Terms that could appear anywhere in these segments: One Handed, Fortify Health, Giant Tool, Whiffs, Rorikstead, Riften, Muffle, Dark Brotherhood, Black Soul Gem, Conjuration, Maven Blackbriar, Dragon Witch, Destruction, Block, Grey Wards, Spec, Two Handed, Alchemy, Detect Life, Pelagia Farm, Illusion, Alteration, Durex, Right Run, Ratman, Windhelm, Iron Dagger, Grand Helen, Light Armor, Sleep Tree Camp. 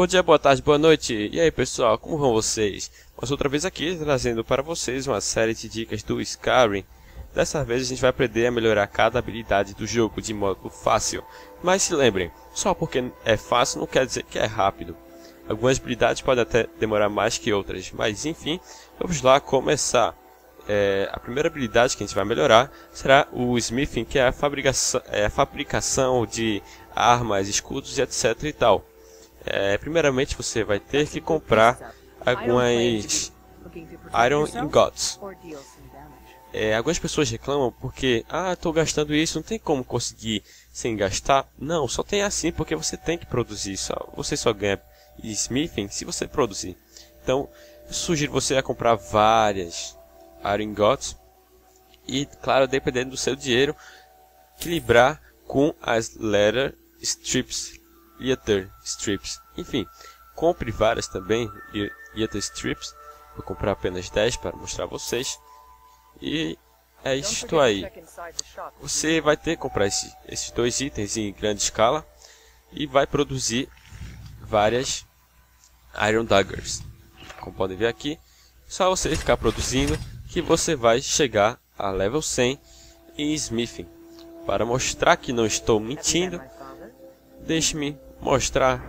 Bom dia, boa tarde, boa noite. E aí pessoal, como vão vocês? Mas outra vez aqui trazendo para vocês uma série de dicas do Skyrim. Dessa vez a gente vai aprender a melhorar cada habilidade do jogo de modo fácil. Mas se lembrem, só porque é fácil não quer dizer que é rápido. Algumas habilidades podem até demorar mais que outras, mas enfim, vamos lá começar. A primeira habilidade que a gente vai melhorar será o Smithing, que é a fabricação de armas, escudos e etc e tal. Primeiramente você vai ter que comprar algumas Iron Ingots. Algumas pessoas reclamam porque, estou gastando isso, não tem como conseguir sem gastar. Não, só tem assim porque você tem que produzir, você só ganha Smithing se você produzir. Então, eu sugiro você a comprar várias Iron Ingots e, claro, dependendo do seu dinheiro, equilibrar com as Leather Strips, enfim, compre várias também, Leather Strips, vou comprar apenas 10 para mostrar vocês, e é isto aí. Você vai ter que comprar esses dois itens em grande escala, e vai produzir várias Iron Daggers, como podem ver aqui, só você ficar produzindo, que você vai chegar a level 100 em Smithing. Para mostrar que não estou mentindo, deixe-me mostrar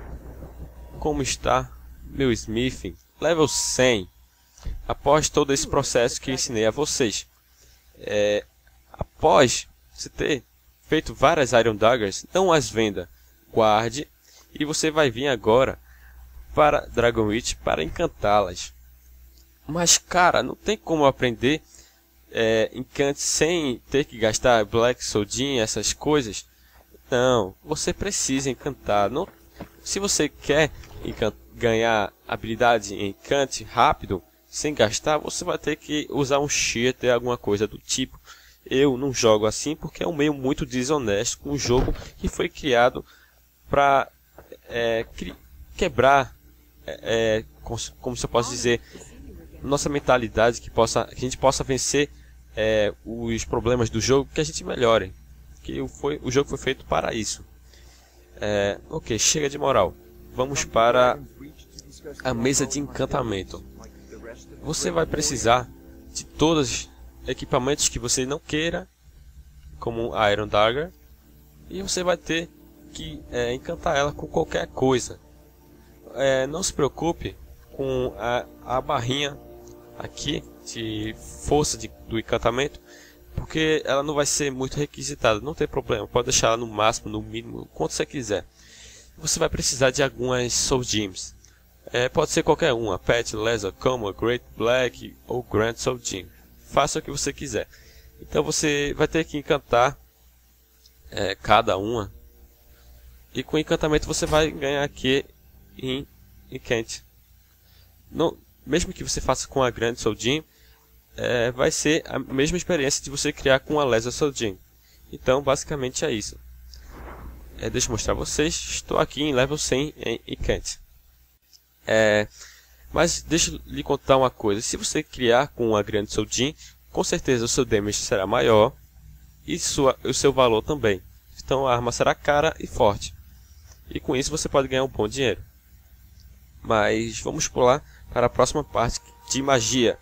como está meu Smithing level 100 após todo esse processo que ensinei a vocês. Após você ter feito várias Iron Daggers, não as venda, guarde, e você vai vir agora para Dragon Witch para encantá-las. Mas cara, não tem como aprender encante sem ter que gastar Black Soul Gem, essas coisas. Não, você precisa encantar. Não, se você quer ganhar habilidade em encante rápido, sem gastar, você vai ter que usar um cheater, alguma coisa do tipo. Eu não jogo assim porque é um meio muito desonesto com um jogo que foi criado para quebrar, como se eu posso dizer, nossa mentalidade, que a gente possa vencer os problemas do jogo, que a gente melhore. Que o jogo foi feito para isso. Ok, chega de moral. Vamos para a mesa de encantamento. Você vai precisar de todos os equipamentos que você não queira, como um Iron Dagger, e você vai ter que encantar ela com qualquer coisa. Não se preocupe com a barrinha aqui de força do encantamento, porque ela não vai ser muito requisitada, não tem problema, pode deixar ela no máximo, no mínimo, quanto você quiser. Você vai precisar de algumas Soul Gems, pode ser qualquer uma, Pet, Lesser, Common, Great Black ou Grand Soul Gem, faça o que você quiser. Então você vai ter que encantar cada uma, e com o encantamento você vai ganhar aqui em Encant. Mesmo que você faça com a Grand Soul Gem, vai ser a mesma experiência de você criar com a Lesser Soul Gem. Então basicamente é isso. Deixa eu mostrar a vocês, estou aqui em level 100 em Encant. Mas deixa eu lhe contar uma coisa, se você criar com a Grand Soul Gem, com certeza o seu damage será maior e o seu valor também. Então a arma será cara e forte, e com isso você pode ganhar um bom dinheiro. Mas vamos pular para a próxima parte de magia.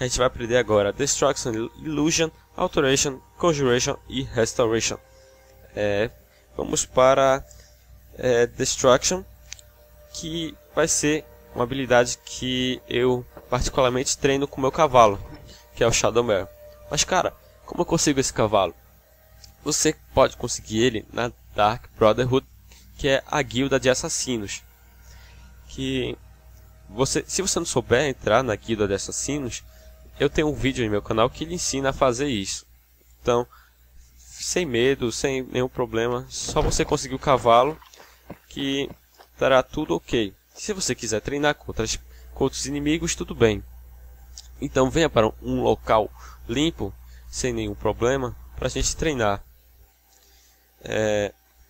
A gente vai aprender agora Destruction, Illusion, Alteration, Conjuration e Restoration. Vamos para Destruction, que vai ser uma habilidade que eu particularmente treino com meu cavalo, que é o Shadowmere. Mas cara, como eu consigo esse cavalo? Você pode conseguir ele na Dark Brotherhood, que é a guilda de assassinos. Se você não souber entrar na guilda de assassinos, eu tenho um vídeo em meu canal que lhe ensina a fazer isso. Então, sem medo, sem nenhum problema, só você conseguir o cavalo que estará tudo ok. Se você quiser treinar com outros inimigos, tudo bem. Então venha para um local limpo, sem nenhum problema, para a gente treinar.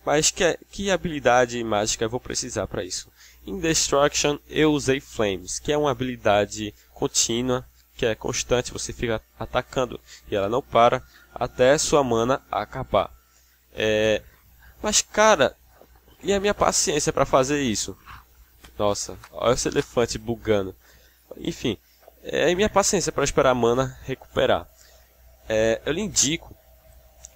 Mas que habilidade mágica eu vou precisar para isso? Em Destruction eu usei Flames, que é uma habilidade contínua, que é constante, você fica atacando e ela não para até sua mana acabar. Mas cara, e a minha paciência para fazer isso? Nossa, olha esse elefante bugando. Enfim, é minha paciência para esperar a mana recuperar. Eu lhe indico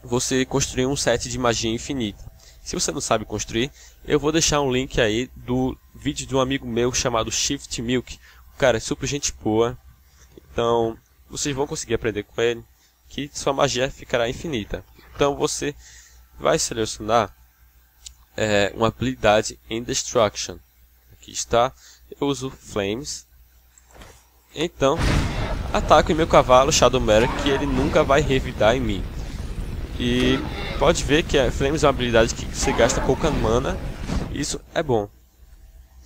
você construir um set de magia infinita. Se você não sabe construir, eu vou deixar um link aí do vídeo de um amigo meu chamado ShiftMilk. O cara é super gente boa, então vocês vão conseguir aprender com ele que sua magia ficará infinita. Então você vai selecionar uma habilidade em Destruction. Aqui está, eu uso Flames. Então, ataco em meu cavalo Shadowmere, que ele nunca vai revidar em mim. E pode ver que a Flames é uma habilidade que você gasta pouca mana. Isso é bom.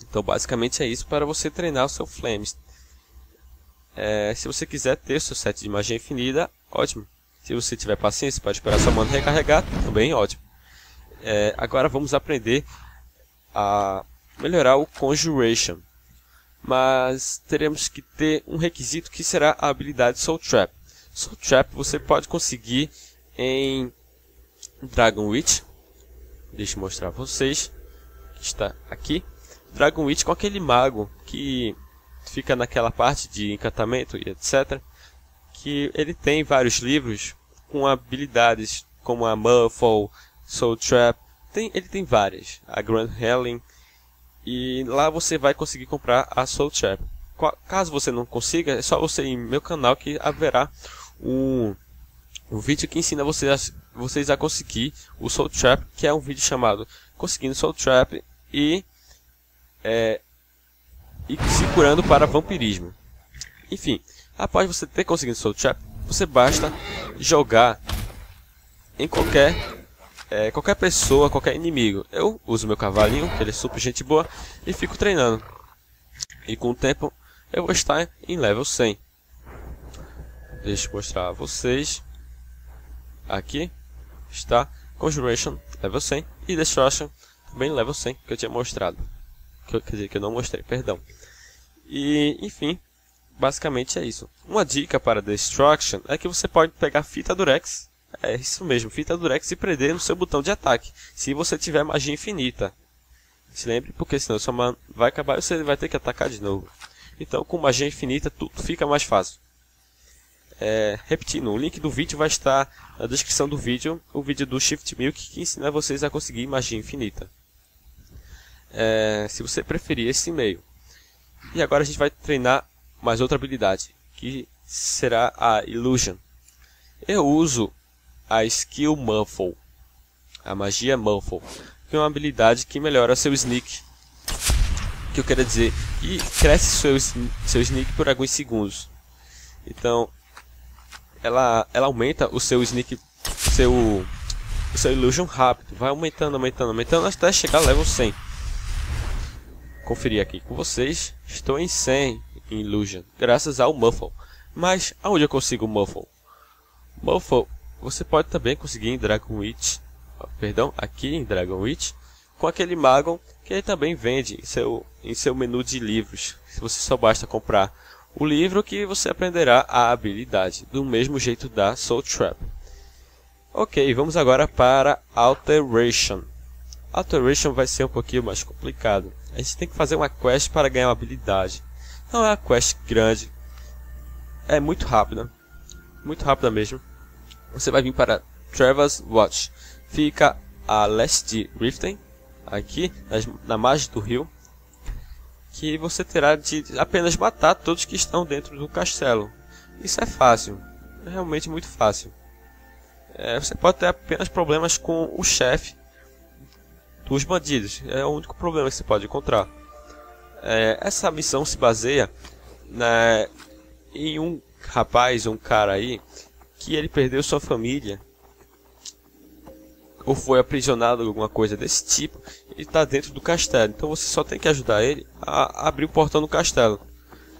Então basicamente é isso para você treinar o seu Flames. Se você quiser ter seu set de magia infinita, ótimo. Se você tiver paciência para esperar sua mana recarregar, também ótimo. Agora vamos aprender a melhorar o Conjuration. Mas teremos que ter um requisito que será a habilidade Soul Trap. Soul Trap você pode conseguir em Dragon Witch. Deixa eu mostrar a vocês. Está aqui. Dragon Witch com aquele mago que fica naquela parte de encantamento e etc. Que ele tem vários livros com habilidades como a Muffle, Soul Trap. Ele tem várias. A Grand Helen. E lá você vai conseguir comprar a Soul Trap. Caso você não consiga, é só você ir em meu canal que haverá um vídeo que ensina vocês a conseguir o Soul Trap, que é um vídeo chamado Conseguindo Soul Trap e se curando para vampirismo. Enfim, após você ter conseguido Soul Trap, você basta jogar em qualquer pessoa, qualquer inimigo. Eu uso meu cavalinho, que ele é super gente boa, e fico treinando. E com o tempo eu vou estar em level 100. Deixa eu mostrar a vocês. Aqui está Conjuration level 100 e Destruction também level 100, que eu tinha mostrado. Quer dizer, que eu não mostrei, perdão. E enfim, basicamente é isso. Uma dica para Destruction é que você pode pegar fita durex. É isso mesmo, fita durex e prender no seu botão de ataque, se você tiver magia infinita. Se lembre, porque senão sua mana vai acabar e você vai ter que atacar de novo. Então com magia infinita tudo fica mais fácil. Repetindo, o link do vídeo vai estar na descrição do vídeo. O vídeo do ShiftMilk que ensina vocês a conseguir magia infinita. Se você preferir esse e-mail. E agora a gente vai treinar mais outra habilidade, que será a Illusion. Eu uso a skill Muffle, a magia Muffle, que é uma habilidade que melhora seu Sneak, que eu quero dizer, e cresce seu Sneak por alguns segundos. Então ela aumenta o seu Sneak, seu Illusion rápido, vai aumentando até chegar ao level 100. Conferir aqui com vocês, estou em 100 em Illusion, graças ao Muffle. Mas aonde eu consigo Muffle? Muffle você pode também conseguir em Dragon Witch, aqui em Dragon Witch, com aquele mago que ele também vende em seu menu de livros. Você só basta comprar o livro que você aprenderá a habilidade, do mesmo jeito da Soul Trap. Ok, vamos agora para Alteration. Alteration vai ser um pouquinho mais complicado. A gente tem que fazer uma quest para ganhar uma habilidade. Não é uma quest grande, é muito rápida mesmo. Você vai vir para Trevor's Watch. Fica a leste de Riften, aqui na margem do rio, que você terá de apenas matar todos que estão dentro do castelo. Isso é fácil, é realmente muito fácil. Você pode ter apenas problemas com o chefe dos bandidos, é o único problema que você pode encontrar. Essa missão se baseia em um rapaz, um cara aí, que ele perdeu sua família ou foi aprisionado, alguma coisa desse tipo, e está dentro do castelo. Então você só tem que ajudar ele a abrir o portão do castelo.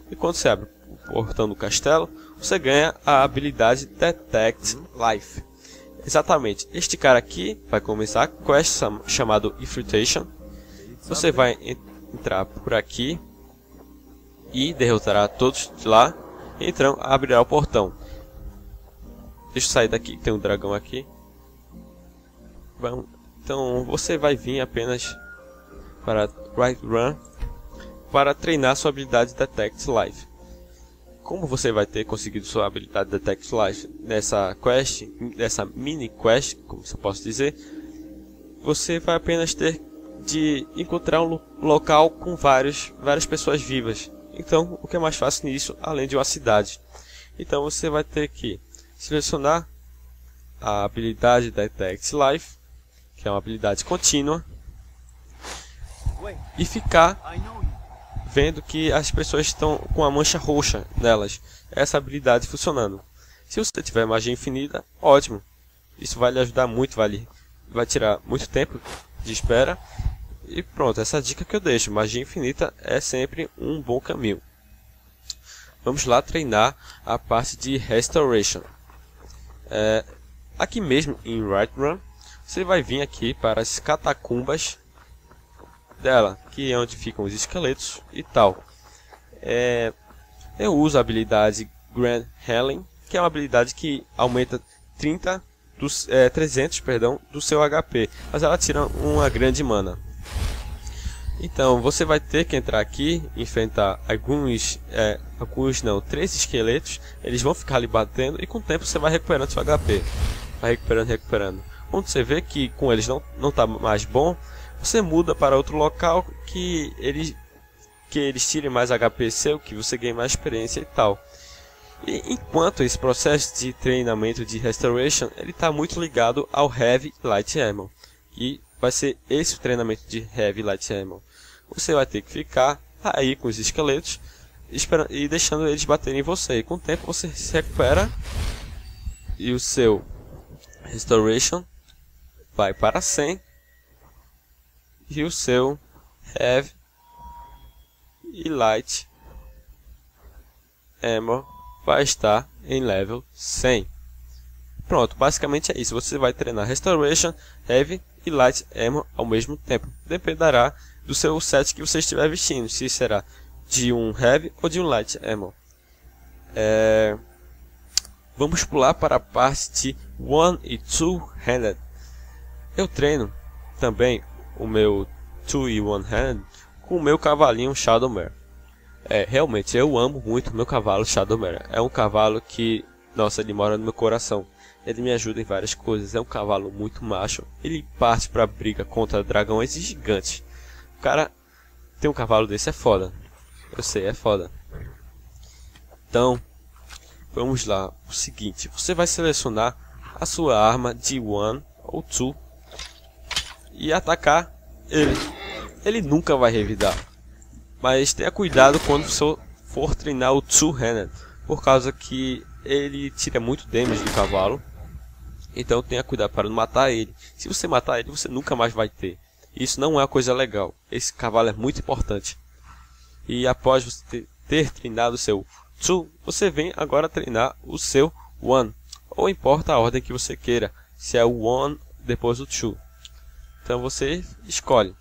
E quando você abre o portão do castelo, você ganha a habilidade Detect Life. Exatamente, este cara aqui vai começar a quest chamado Infiltration. Você vai entrar por aqui e derrotará todos de lá. Então abrirá o portão. Deixa eu sair daqui, tem um dragão aqui. Então você vai vir apenas para Right Run. para treinar sua habilidade Detect Life. Como você vai ter conseguido sua habilidade Detect Life nessa quest, nessa mini quest, como se eu posso dizer, você vai apenas ter de encontrar um local com várias pessoas vivas. Então, o que é mais fácil nisso, além de uma cidade. Então, você vai ter que selecionar a habilidade Detect Life, que é uma habilidade contínua, e ficar vendo que as pessoas estão com a mancha roxa nelas. Essa habilidade funcionando. Se você tiver magia infinita, ótimo. Isso vai lhe ajudar muito, vai tirar muito tempo de espera. E pronto, essa é a dica que eu deixo. Magia infinita é sempre um bom caminho. Vamos lá treinar a parte de Restoration. Aqui mesmo em Right Run, você vai vir aqui para as catacumbas dela, que é onde ficam os esqueletos e tal. Eu uso a habilidade Grand Helen, que é uma habilidade que aumenta 300 do seu HP, mas ela tira uma grande mana. Então você vai ter que entrar aqui, enfrentar três esqueletos. Eles vão ficar ali batendo e com o tempo você vai recuperando seu HP. Vai recuperando. Quando você vê que com eles não está mais bom, você muda para outro local que eles tirem mais HP seu, que você ganhe mais experiência e tal. E enquanto esse processo de treinamento de Restoration, ele está muito ligado ao Heavy Light Armor. E vai ser esse o treinamento de Heavy Light Armor. Você vai ter que ficar aí com os esqueletos e deixando eles baterem em você. E com o tempo você se recupera e o seu Restoration vai para 100. E o seu Heavy e Light Armor vai estar em level 100. Pronto, basicamente é isso. Você vai treinar Restoration, Heavy e Light Armor ao mesmo tempo. Dependerá do seu set que você estiver vestindo, se será de um Heavy ou de um Light Armor. Vamos pular para a parte de One e Two Handed. Eu treino também o meu Two e One Handed com o meu cavalinho Shadowmere. Realmente eu amo muito o meu cavalo Shadowmere. É um cavalo que, nossa, ele mora no meu coração. Ele me ajuda em várias coisas. É um cavalo muito macho. Ele parte para briga contra dragões e gigantes. O cara tem um cavalo desse, é foda. Eu sei, é foda. Então, vamos lá. O seguinte, você vai selecionar a sua arma de One ou Two e atacar ele. Ele nunca vai revidar. Mas tenha cuidado quando você for treinar o Two Handed, por causa que ele tira muito damage do cavalo. Então tenha cuidado para não matar ele. Se você matar ele, você nunca mais vai ter. Isso não é uma coisa legal. Esse cavalo é muito importante. E após você ter treinado o seu Two, você vem agora treinar o seu One. Ou importa a ordem que você queira, se é o One depois do Two. Então você escolhe.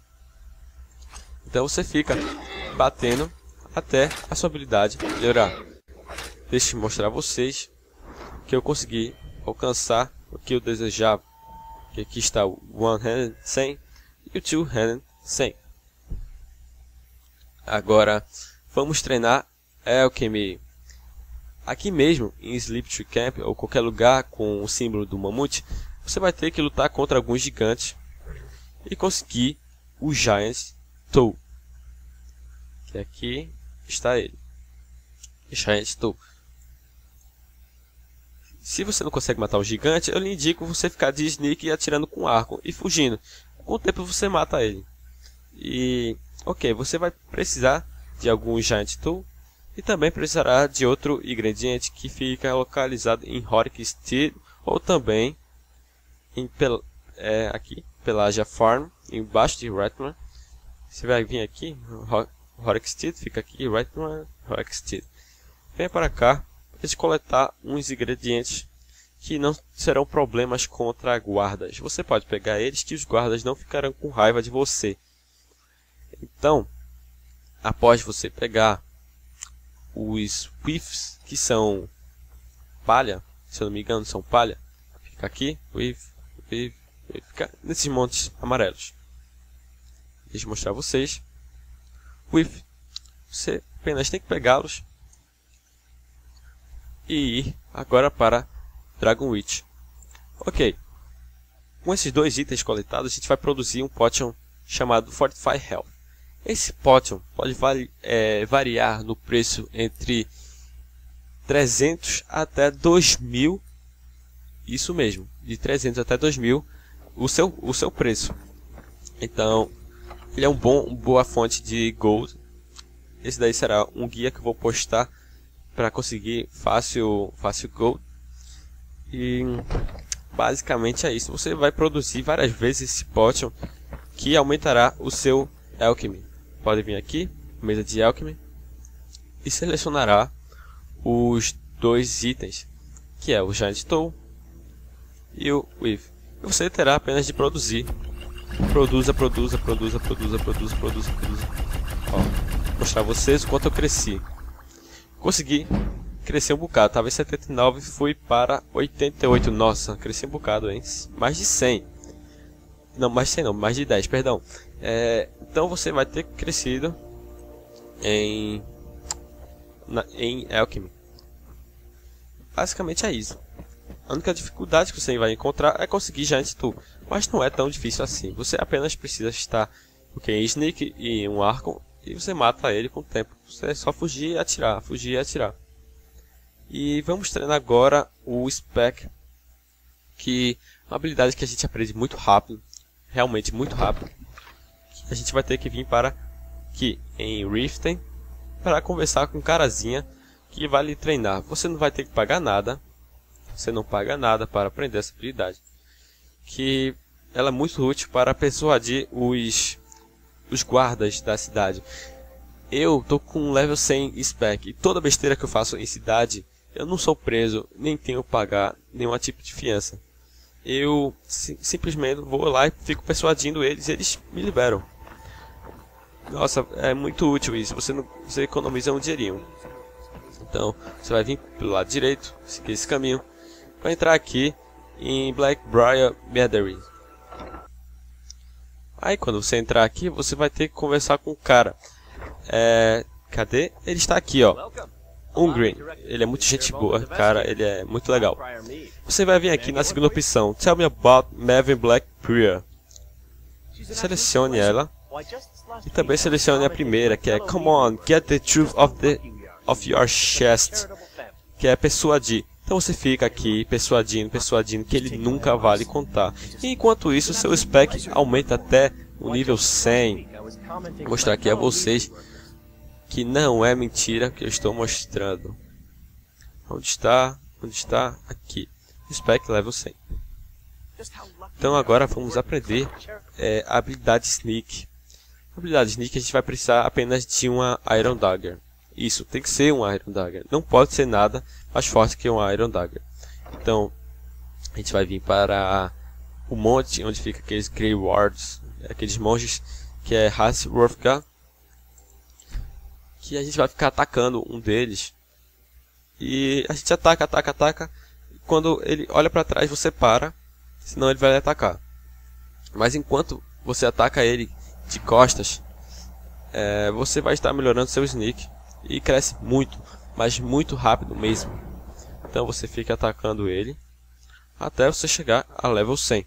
Então você fica batendo até a sua habilidade melhorar. Deixa eu mostrar a vocês que eu consegui alcançar o que eu desejava. Que aqui está o One Handed 100 e o Two Handed 100. Agora vamos treinar Alchemy. Aqui mesmo em Sleep Tree Camp ou qualquer lugar com o símbolo do mamute, você vai ter que lutar contra alguns gigantes e conseguir o Giant Tool. Que aqui está ele. Giant Tool. Se você não consegue matar o gigante, eu lhe indico você ficar de sneak e atirando com arco e fugindo. Com o tempo você mata ele. E ok, você vai precisar de algum Giant Tool e também precisará de outro ingrediente que fica localizado em Rorikstead ou também em aqui, Pelagia Farm, embaixo de Ratman. Você vai vir aqui, Rorikstead, fica aqui, Ratman, Rorikstead. Vem para cá para coletar uns ingredientes que não serão problemas contra guardas. Você pode pegar eles que os guardas não ficarão com raiva de você. Então, após você pegar os whiffs, que são palha, se eu não me engano são palha, fica aqui, whiff, whiff. Fica nesses montes amarelos. Deixa eu mostrar a vocês. Whiff. Você apenas tem que pegá-los e ir agora para Dragon Witch. Ok. Com esses dois itens coletados, a gente vai produzir um potion chamado Fortify Health. Esse potion pode variar no preço entre 300 até 2000. Isso mesmo, de 300 até 2000 o seu preço. Então, ele é uma boa fonte de gold. Esse daí será um guia que eu vou postar para conseguir fácil gold. E basicamente é isso. Você vai produzir várias vezes esse potion que aumentará o seu Alchemy. Pode vir aqui, mesa de Alchemy, e selecionará os dois itens, que é o Giant Tool e o Weave. E você terá apenas de produzir. Produza. Ó, vou mostrar a vocês o quanto eu cresci. Consegui crescer um bocado. Tava em 79, fui para 88. Nossa, cresci um bocado, hein? Mais de 100. Não, mais de 100 não, mais de 10, perdão. Então você vai ter crescido em Alchemy. Basicamente é isso. A única dificuldade que você vai encontrar é conseguir Giant Tool, mas não é tão difícil assim. Você apenas precisa estar em Sneak e um arco, e você mata ele com o tempo. Você é só fugir e atirar, fugir e atirar. E vamos treinar agora o Spec, que é uma habilidade que a gente aprende muito rápido, realmente muito rápido. A gente vai ter que vir para aqui em Riften para conversar com um carazinha que vai lhe treinar. Você não vai ter que pagar nada. Você não paga nada para aprender essa habilidade, que ela é muito útil para persuadir os guardas da cidade. Eu tô com um level 100 Spec e toda besteira que eu faço em cidade, eu não sou preso, nem tenho que pagar nenhum tipo de fiança. Eu simplesmente vou lá e fico persuadindo eles e eles me liberam. Nossa, é muito útil isso, você economiza um dinheirinho. Então, você vai vir pelo lado direito, seguir esse caminho, vai entrar aqui em Blackbriar Meadery. Aí quando você entrar aqui, você vai ter que conversar com o cara. Cadê? Ele está aqui, ó. Green. Ele é muito gente boa, cara, ele é muito legal. Você vai vir aqui na segunda opção, Tell me about Maven Blackbriar. Selecione ela. E também selecione a primeira, que é Come on, get the truth of your chest, que é persuadir. Então você fica aqui persuadindo, que ele nunca vai lhe contar. E enquanto isso, seu spec aumenta até o nível 100. Vou mostrar aqui a vocês que não é mentira que eu estou mostrando. Onde está? Onde está? Aqui. Spec level 100. Então agora vamos aprender a habilidade Sneak. A habilidade Sneak a gente vai precisar apenas de uma Iron Dagger. Isso, tem que ser um Iron Dagger. Não pode ser nada mais forte que um Iron Dagger. Então, a gente vai vir para o monte onde fica aqueles Grey Wards, aqueles monges, que é Hasworthka, que a gente vai ficar atacando um deles. E a gente ataca. Quando ele olha para trás, você para, senão ele vai atacar. Mas enquanto você ataca ele de costas, você vai estar melhorando seu sneak. E cresce muito, mas muito rápido mesmo. Então você fica atacando ele até você chegar a level 100.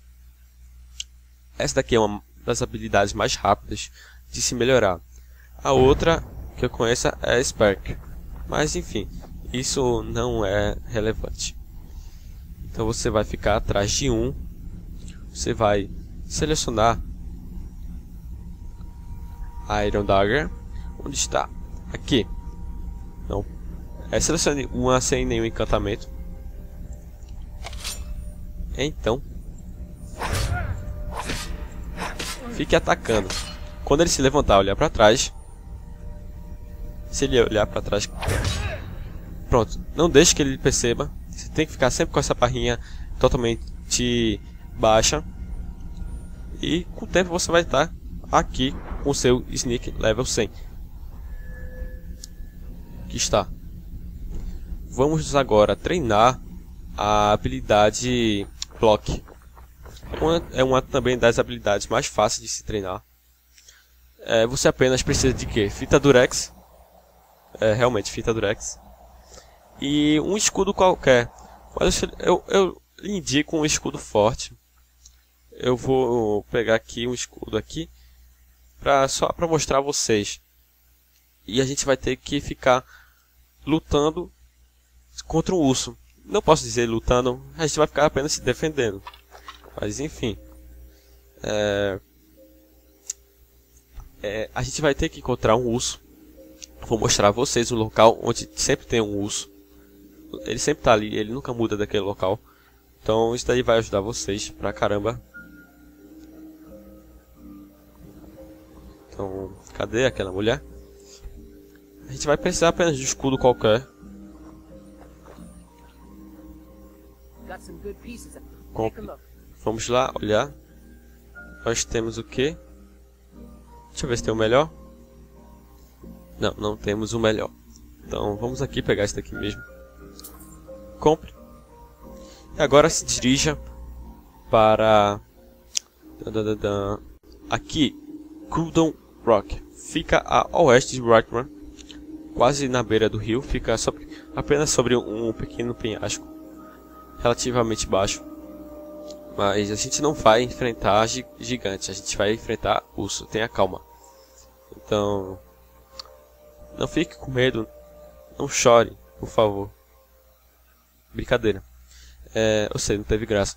Essa daqui é uma das habilidades mais rápidas de se melhorar. A outra que eu conheço é a Spark, mas enfim, isso não é relevante. Então você vai ficar atrás de um. Você vai selecionar a Iron Dagger. Onde está? Aqui. Não. Selecione uma sem nenhum encantamento. Então, fique atacando. Quando ele se levantar, olhar para trás. Se ele olhar para trás, pronto. Não deixe que ele perceba. Você tem que ficar sempre com essa barrinha totalmente baixa. E com o tempo você vai estar aqui com o seu Sneak level 100. Está. Vamos agora treinar a habilidade Block. É uma também das habilidades mais fáceis de se treinar. Você apenas precisa de quê? Fita Durex realmente, fita durex. E um escudo qualquer. Mas eu indico um escudo forte. Eu vou pegar aqui um escudo aqui, só para mostrar a vocês. E a gente vai ter que ficar lutando contra um urso. Não posso dizer lutando, a gente vai ficar apenas se defendendo. Mas enfim, a gente vai ter que encontrar um urso. Vou mostrar a vocês o local onde sempre tem um urso. Ele sempre está ali, ele nunca muda daquele local. Então isso daí vai ajudar vocês pra caramba. Então, cadê aquela mulher? A gente vai precisar apenas de um escudo qualquer. Vamos lá, olhar. Nós temos o que? Deixa eu ver se tem o melhor. Não, não temos o melhor. Então vamos aqui pegar esse daqui mesmo. Compre. E agora se dirija para... Aqui, Coldon Rock. Fica a oeste de Ratman, quase na beira do rio. Fica apenas sobre um pequeno penhasco, relativamente baixo. Mas a gente não vai enfrentar gigante, a gente vai enfrentar urso, tenha calma. Então, não fique com medo, não chore, por favor. Brincadeira. Eu sei, não teve graça.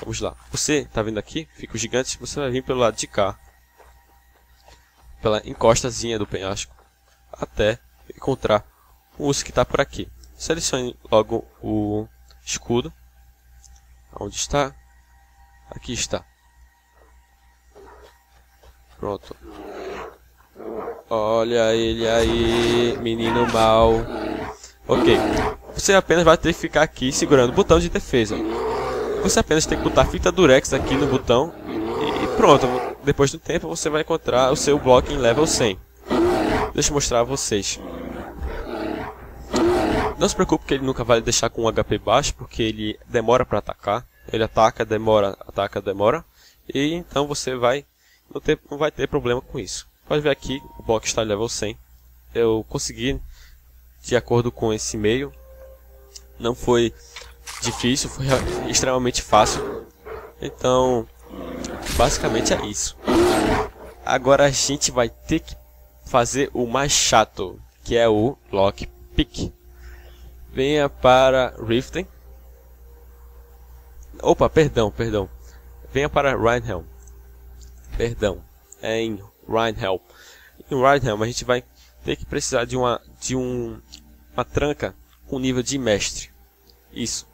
Vamos lá. Você tá vindo aqui, fica o gigante, você vai vir pelo lado de cá, pela encostazinha do penhasco, até encontrar o urso que tá por aqui. Selecione logo o escudo. Onde está? Aqui está. Pronto. Olha ele aí, menino mal. Ok. Você apenas vai ter que ficar aqui segurando o botão de defesa. Você apenas tem que botar fita durex aqui no botão. E pronto. Depois do tempo você vai encontrar o seu bloco em level 100. Deixa eu mostrar a vocês. Não se preocupe que ele nunca vai deixar com um HP baixo, porque ele demora para atacar. Ele ataca, demora. E então você vai não vai ter problema com isso. Pode ver aqui, o bloco está em level 100. Eu consegui, de acordo com esse e-mail. Não foi difícil, foi extremamente fácil. Então, basicamente é isso. Agora a gente vai ter que fazer o mais chato, que é o Lockpick. Venha para Riften. Opa, perdão. Venha para Windhelm. Perdão, é em Windhelm. Em Windhelm a gente vai ter que precisar de uma tranca com nível de mestre. Isso.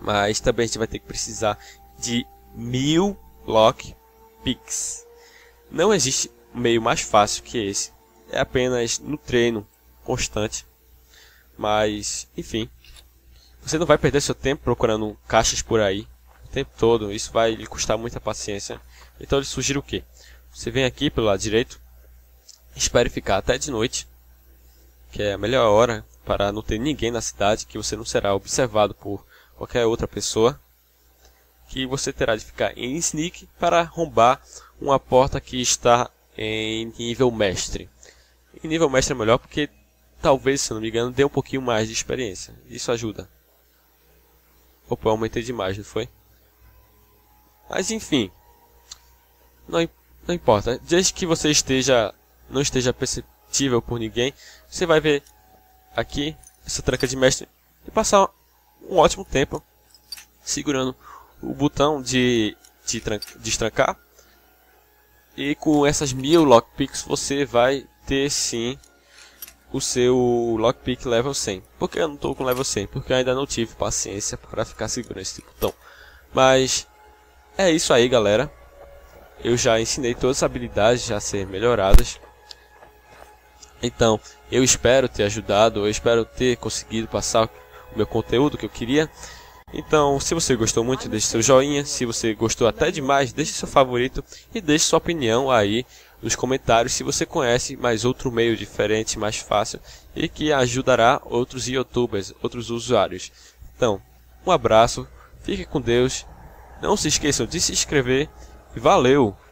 Mas também a gente vai ter que precisar de 1000 lockpicks. Não existe meio mais fácil que esse. É apenas no treino constante. Mas, enfim. Você não vai perder seu tempo procurando caixas por aí o tempo todo. Isso vai lhe custar muita paciência. Então eu lhe sugiro o quê? Você vem aqui pelo lado direito. Espere ficar até de noite, que é a melhor hora para não ter ninguém na cidade, que você não será observado por qualquer outra pessoa. Que você terá de ficar em Sneak para arrombar uma porta que está em nível mestre. Em nível mestre é melhor porque talvez, se não me engano, dê um pouquinho mais de experiência. Isso ajuda. Opa, eu aumentei demais, não foi? Mas enfim, não importa. Desde que você não esteja perceptível por ninguém, você vai ver aqui essa tranca de mestre e passar um ótimo tempo segurando o botão de destrancar. E com essas 1000 lockpicks você vai ter sim o seu lockpick level 100. Por que eu não estou com level 100? Porque eu ainda não tive paciência para ficar segurando esse botão. Mas é isso aí, galera. Eu já ensinei todas as habilidades já a ser melhoradas. Então, eu espero ter ajudado, eu espero ter conseguido passar o meu conteúdo que eu queria. Então, se você gostou muito, deixe seu joinha. Se você gostou até demais, deixe seu favorito e deixe sua opinião aí nos comentários se você conhece mais outro meio diferente, mais fácil e que ajudará outros youtubers, outros usuários. Então, um abraço, fique com Deus, não se esqueçam de se inscrever e valeu!